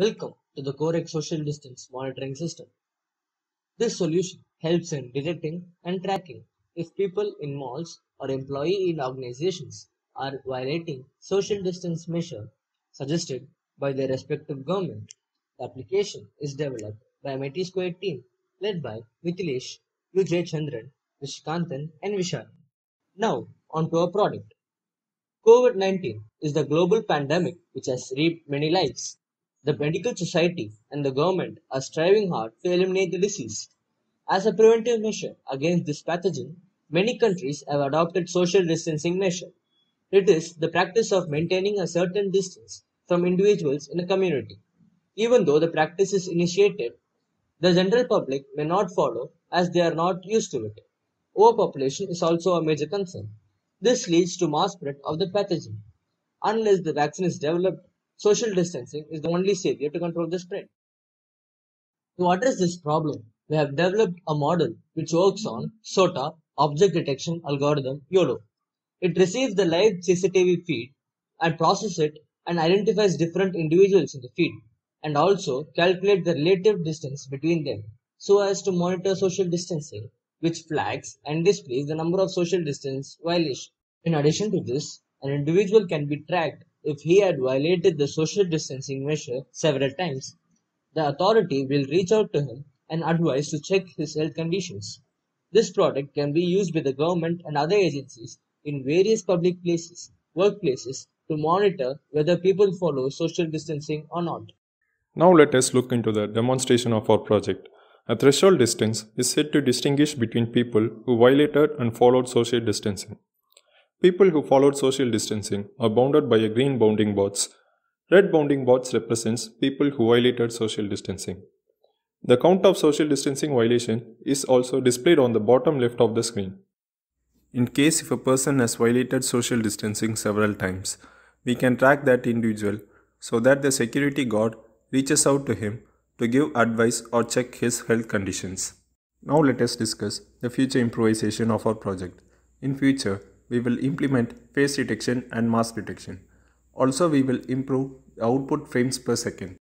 Welcome to the Corex social distance monitoring system. This solution helps in detecting and tracking if people in malls or employee in organizations are violating social distance measure suggested by their respective government. The application is developed by MIT Square team led by Vithilesh, Ujjay Chandran, Rishikanthan and Vishal. Now on to our product. COVID-19 is the global pandemic which has reaped many lives. The medical society and the government are striving hard to eliminate the disease. As a preventive measure against this pathogen, many countries have adopted social distancing measure. It is the practice of maintaining a certain distance from individuals in a community. Even though the practice is initiated, the general public may not follow as they are not used to it. Overpopulation is also a major concern. This leads to mass spread of the pathogen. Unless the vaccine is developed, social distancing is the only savior to control the spread. To address this problem, we have developed a model which works on SOTA, Object Detection Algorithm, YOLO. It receives the live CCTV feed and processes it and identifies different individuals in the feed and also calculate the relative distance between them so as to monitor social distancing, which flags and displays the number of social distance violations. In addition to this, an individual can be tracked if he had violated the social distancing measure several times. The authority will reach out to him and advise to check his health conditions. This product can be used by the government and other agencies in various public places, workplaces, to monitor whether people follow social distancing or not. Now let us look into the demonstration of our project. A threshold distance is said to distinguish between people who violated and followed social distancing. People who followed social distancing are bounded by a green bounding box. Red bounding box represents people who violated social distancing. The count of social distancing violation is also displayed on the bottom left of the screen. In case if a person has violated social distancing several times, we can track that individual so that the security guard reaches out to him to give advice or check his health conditions. Now let us discuss the future improvisation of our project. In future, we will implement face detection and mask detection. Also, we will improve the output frames per second.